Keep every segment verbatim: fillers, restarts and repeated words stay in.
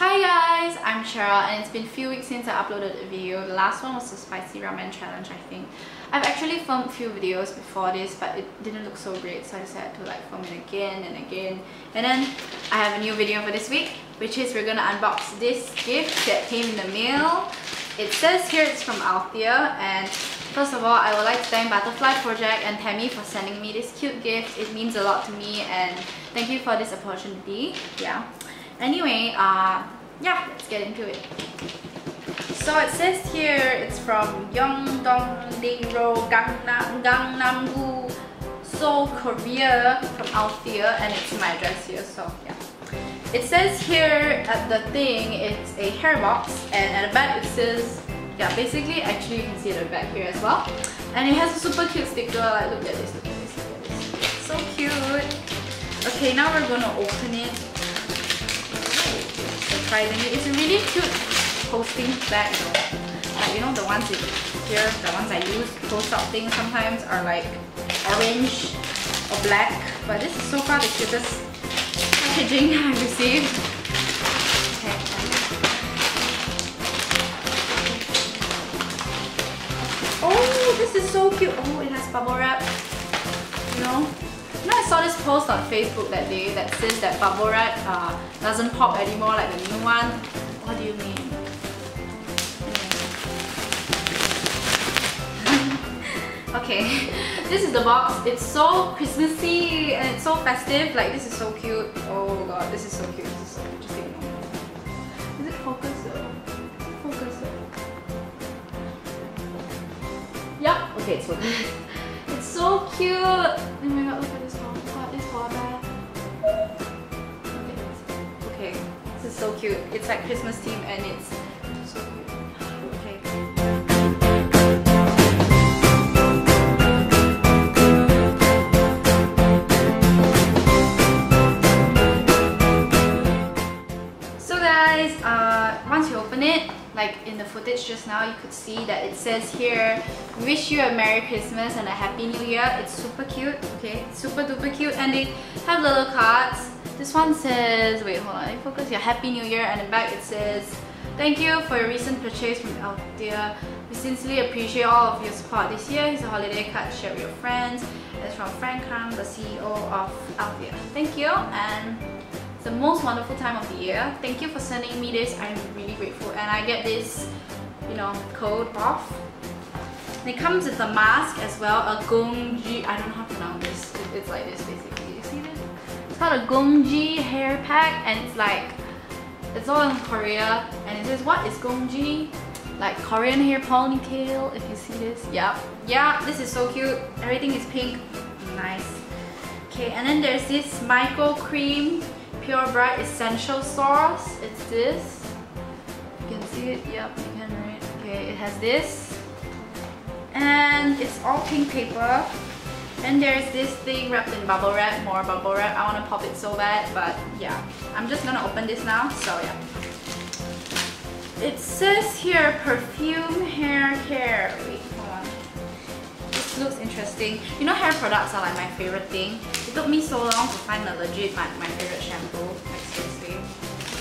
Hi guys, I'm Cheryl and it's been a few weeks since I uploaded a video. The last one was the spicy ramen challenge, I think. I've actually filmed a few videos before this but it didn't look so great, so I decided to like film it again and again. And then I have a new video for this week, which is we're gonna unbox this gift that came in the mail. It says here it's from Althea, and first of all, I would like to thank Butterfly Project and Tammy for sending me this cute gift. It means a lot to me and thank you for this opportunity. Yeah. Anyway, uh, yeah, let's get into it. So it says here it's from Yeongdongdaeru, Gangnam-gu, Seoul, Korea, from Althea, and it's my address here, so yeah. It says here at the thing it's a hair box, and at the back it says, yeah, basically, actually you can see it at the back here as well. And it has a super cute sticker, like look at this, look at this, look at this. It's so cute. Okay, now we're gonna open it. Surprisingly, it's a really cute posting bag though. Like, you know, the ones here, the ones I use to post out things sometimes are like orange or black. But this is so far the cutest packaging I've received. Okay. Oh, this is so cute. Oh, it has bubble wrap. You know? You know, I saw this post on Facebook that day that says that bubble wrap uh, doesn't pop anymore like the new one. What do you mean? Mm. Okay, this is the box. It's so Christmassy and it's so festive. Like, this is so cute. Oh god, this is so cute. This is so cute. Just take a moment. Is it focused? Focused? Yeah, okay, it's focused. It's so cute. Oh my god, look at this one. Look at this one. Okay, this is so cute. It's like Christmas theme and it's so cute. Okay. So guys, uh, once you open it, like in the footage just now, you could see that it says here, wish you a Merry Christmas and a Happy New Year. It's super cute, okay? Super duper cute, and they have little cards. This one says, wait, hold on, focus here, Happy New Year, and in the back it says, thank you for your recent purchase from Althea. We sincerely appreciate all of your support this year. Here's a holiday card to share with your friends. It's from Frank Khan, the C E O of Althea. Thank you, and it's the most wonderful time of the year. Thank you for sending me this. I'm really grateful. And I get this, you know, code off. And it comes with a mask as well, a Gongji. I don't know how to pronounce this. It's like this basically. You see this? It's called a Gongji hair pack, and it's like, it's all in Korea. And it says, what is Gongji? Like Korean hair ponytail, if you see this. Yeah. Yeah, this is so cute. Everything is pink. Nice. Okay, and then there's this micro cream. Pure Bright Essential Sauce. It's this. You can see it. Yep, you can read it. Okay, it has this. And it's all pink paper. And there's this thing wrapped in bubble wrap. More bubble wrap. I want to pop it so bad, but yeah. I'm just gonna open this now. So yeah. It says here, perfume hair care. Wait, hold on. This looks interesting. You know, hair products are like my favorite thing. It took me so long to find a legit my, my favorite shampoo, like seriously.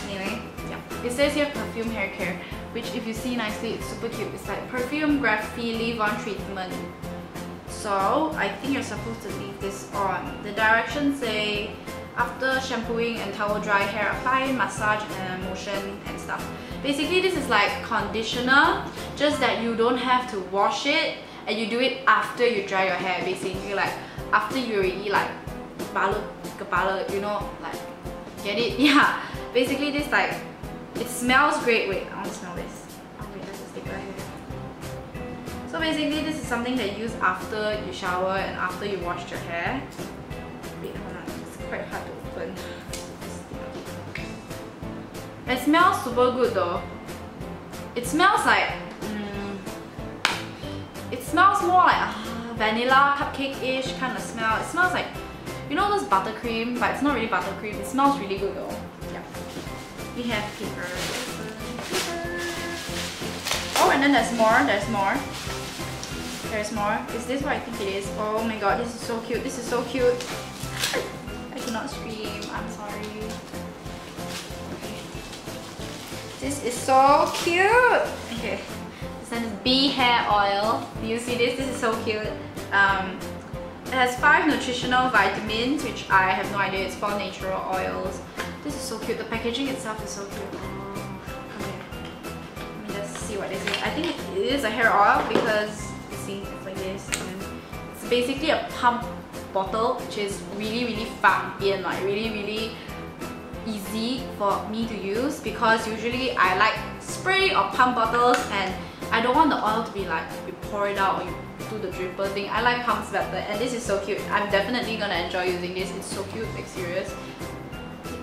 Anyway, yeah. It says here perfume hair care, which if you see nicely, it's super cute. It's like perfume graphene leave-on treatment. So I think you're supposed to leave this on. The directions say after shampooing and towel dry hair, apply, massage and motion and stuff. Basically, this is like conditioner, just that you don't have to wash it and you do it after you dry your hair. Basically, like after you already like Kepala, kepala, you know, like, get it? Yeah. Basically, this like, it smells great. Wait, I want to smell this. Oh wait, there's a sticker here. So basically, this is something that you use after you shower and after you washed your hair. Wait, hold on. It's quite hard to open. It smells super good though. It smells like, mm, it smells more like uh, vanilla cupcake-ish kind of smell. It smells like, you know, those buttercream, but it's not really buttercream. It smells really good though. Yeah. We have paper. Paper. Oh, and then there's more. There's more. There's more. Is this what I think it is? Oh my god, this is so cute. This is so cute. I cannot scream. I'm sorry. Okay. This is so cute. Okay, this is bee hair oil. Do you see this? This is so cute. Um, it has five nutritional vitamins, which I have no idea. It's for natural oils. This is so cute. The packaging itself is so cute. Okay, let me just see what this is. I think it is a hair oil because you see, it's like this. And it's basically a pump bottle, which is really, really fun-ian, like really, really easy for me to use, because usually I like spray or pump bottles and I don't want the oil to be like you pour it out or you do the dripper thing. I like pumps better, and this is so cute. I'm definitely gonna enjoy using this. It's so cute, like serious.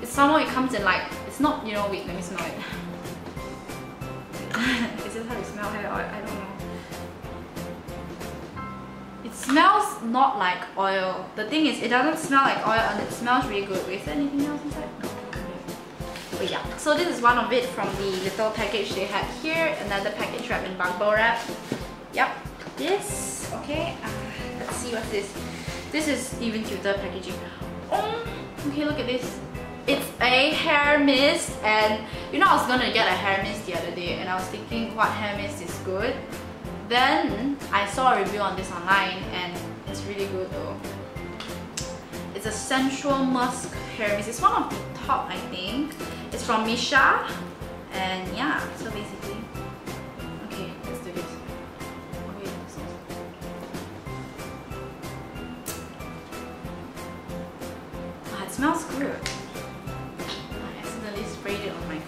Somehow it comes in like, it's not, you know, wait, let me smell it. Is this how you smell hair oil? I don't know. It smells not like oil. The thing is, it doesn't smell like oil and it smells really good. Wait, is there anything else inside? No. But yeah, so this is one of it from the little package they had here. Another package wrapped in bubble wrap. Yep, this. Okay, uh, let's see what's this. This is even cuter packaging. Oh, okay, look at this. It's a hair mist, and you know I was gonna get a hair mist the other day and I was thinking what hair mist is good. Then I saw a review on this online and it's really good though. It's a sensual musk hair mist. It's one of the top, I think. It's from Missha, and yeah, so basically, okay, let's do this. Okay, so. Oh, it smells good.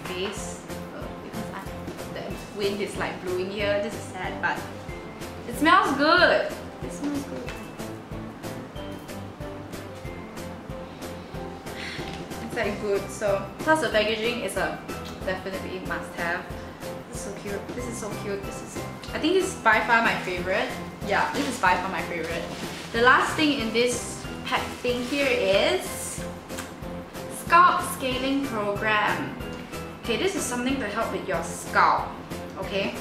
Face, uh, because I, the wind is like blowing here. This is sad, but it smells good. It smells good. It's like good. So plus the packaging is a definitely must have. It's so cute. This is so cute. This is. I think this is by far my favorite. Yeah, this is by far my favorite. The last thing in this pack thing here is scalp scaling program. Okay, this is something to help with your scalp, okay?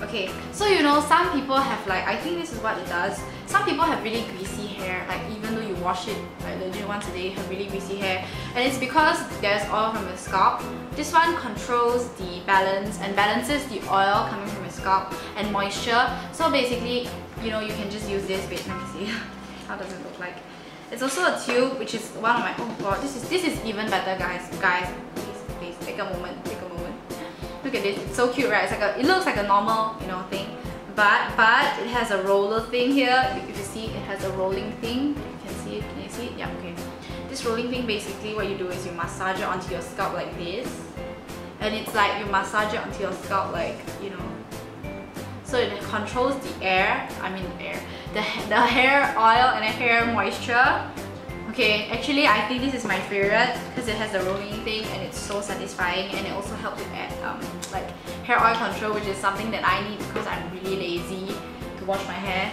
Okay, so you know, some people have like, I think this is what it does. Some people have really greasy hair, like even though you wash it like legit once a day, you have really greasy hair. And it's because there's oil from your scalp. This one controls the balance and balances the oil coming from your scalp and moisture. So basically, you know, you can just use this. Wait, let me see. How does it look like? It's also a tube, which is one of my, oh god, this is this is even better, guys. Guys, please, please, take a moment, take a moment. Look at this, it's so cute, right? It's like a, it looks like a normal, you know, thing. But but it has a roller thing here. If you see, it has a rolling thing. You can see it, can you see it? Yeah, okay. This rolling thing, basically what you do is you massage it onto your scalp like this. And it's like you massage it onto your scalp like, you know. So it controls the air, I mean the air. The, the hair oil and the hair moisture. Okay, actually I think this is my favorite because it has the rolling thing and it's so satisfying, and it also helps with um, like hair oil control, which is something that I need because I'm really lazy to wash my hair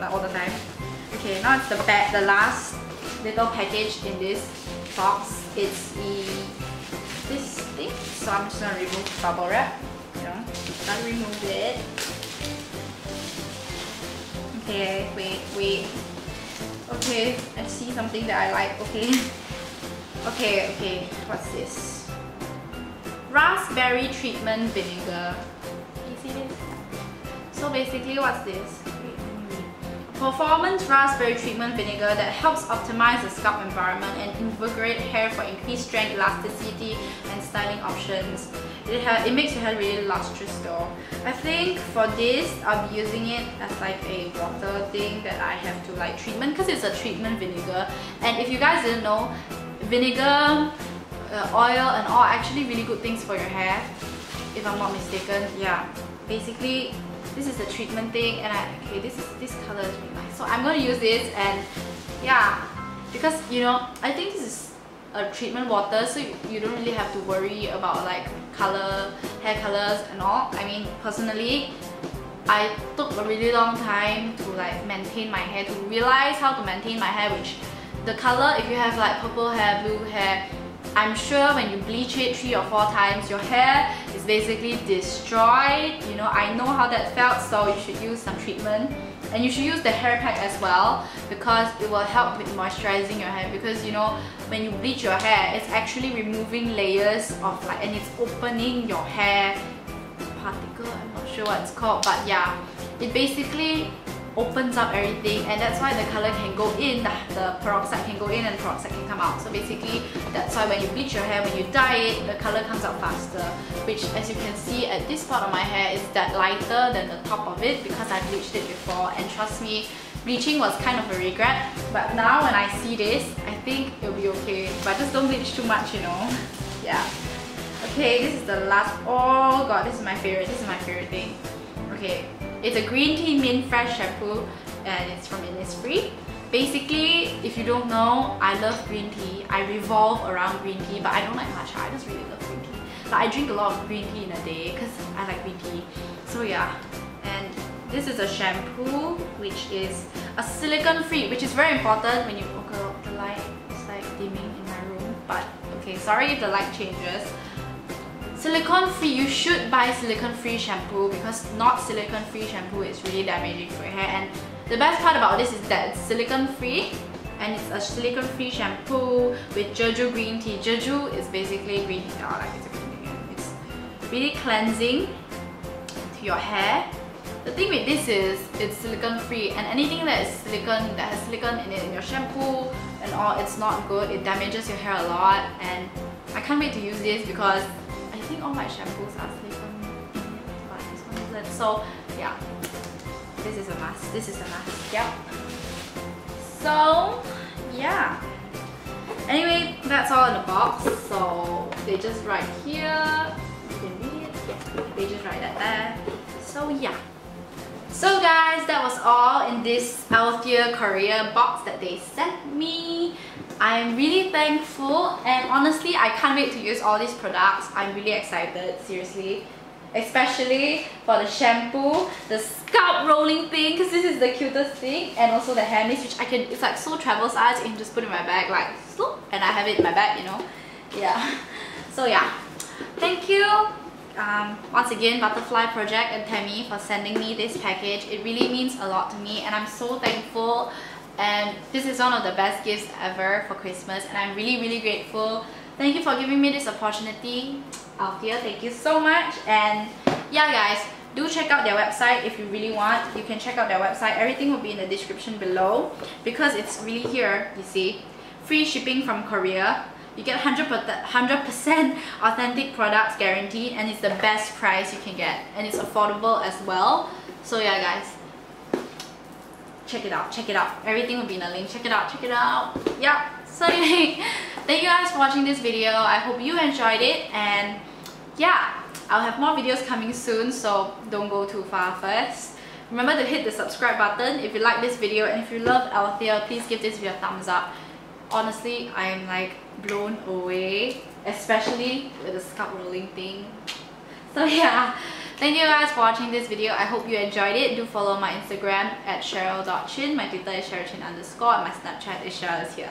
like all the time. Okay, now it's the back, the last little package in this box. It's the this thing. So I'm just gonna remove the bubble wrap. You know, gotta remove it. Okay, wait, wait. Okay, I see something that I like. Okay. Okay, okay. What's this? Raspberry treatment vinegar. Can you see this? So basically, what's this? Performance raspberry treatment vinegar that helps optimize the scalp environment and invigorate hair for increased strength, elasticity, and styling options. It, ha it makes your hair really lustrous though. I think for this, I'll be using it as like a water thing that I have to like treatment, because it's a treatment vinegar. And if you guys didn't know, vinegar, uh, oil and all are actually really good things for your hair, if I'm not mistaken. Yeah, basically, this is the treatment thing, and I, okay, this is this color is really nice. So I'm gonna use this, and yeah, because you know, I think this is a treatment water, so you, you don't really have to worry about like color, hair colors and all. I mean, personally, I took a really long time to like maintain my hair, to realize how to maintain my hair, which the color, if you have like purple hair, blue hair, I'm sure when you bleach it three or four times, your hair is basically destroyed. You know, I know how that felt, so you should use some treatment And you should use the hair pack as well, because it will help with moisturizing your hair, because you know when you bleach your hair, it's actually removing layers of like, and it's opening your hair particle, I'm not sure what it's called, but yeah, it basically opens up everything, and that's why the color can go in, the, the peroxide can go in and the peroxide can come out. So basically that's why when you bleach your hair, when you dye it, the color comes out faster, which as you can see at this part of my hair is that lighter than the top of it, because I bleached it before, and trust me, bleaching was kind of a regret, but now when I see this, I think it'll be okay, but just don't bleach too much, you know. Yeah, okay, this is the last, oh god, this is my favorite, this is my favorite thing. Okay, it's a green tea mint fresh shampoo and it's from Innisfree. Basically, if you don't know, I love green tea. I revolve around green tea, but I don't like matcha. I just really love green tea. Like, I drink a lot of green tea in a day because I like green tea. So yeah. And this is a shampoo which is a silicone-free, which is very important when you... Oh girl, the light is like dimming in my room. But okay, sorry if the light changes. Silicone-free, you should buy silicone-free shampoo, because not silicone-free shampoo is really damaging for your hair. And the best part about this is that it's silicone-free, and it's a silicone-free shampoo with Jeju green tea. Jeju is basically green tea, or like it's a green tea. It's really cleansing to your hair. The thing with this is it's silicone-free, and anything that is silicone, that has silicone in it, in your shampoo and all, it's not good. It damages your hair a lot, and I can't wait to use this because I think all my shampoos are silicone, but this one isn't. So yeah, this is a must. This is a must. Yep. So yeah. Anyway, that's all in the box. So they just write here. You can read it. Yeah. They just write that there. So yeah. So guys, that was all in this Althea Korea box that they sent me. I'm really thankful, and honestly, I can't wait to use all these products. I'm really excited, seriously. Especially for the shampoo, the scalp rolling thing, because this is the cutest thing, and also the hair mist, which I can, it's like so travel size, I can just put in my bag, like, and I have it in my bag, you know. Yeah. So yeah. Thank you, um, once again, Butterfly Project and Tammy, for sending me this package. It really means a lot to me, and I'm so thankful. And this is one of the best gifts ever for Christmas, and I'm really really grateful. Thank you for giving me this opportunity, Althea, thank you so much. And yeah guys, do check out their website if you really want. You can check out their website, everything will be in the description below, because it's really here, you see. Free shipping from Korea, you get one hundred percent authentic products guaranteed, and it's the best price you can get, and it's affordable as well. So yeah guys, check it out, check it out. Everything will be in the link. Check it out, check it out. Yeah. So anyway, thank you guys for watching this video. I hope you enjoyed it, and yeah, I'll have more videos coming soon, so don't go too far first. Remember to hit the subscribe button if you like this video, and if you love Althea, please give this video a thumbs up. Honestly, I'm like blown away, especially with the scalp rolling thing. So yeah. Thank you guys for watching this video. I hope you enjoyed it. Do follow my Instagram at cheryl dot chin. My Twitter is cherylchin underscore. And my Snapchat is cheryl is here.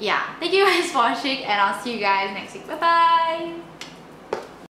Yeah. Thank you guys for watching, and I'll see you guys next week. Bye-bye.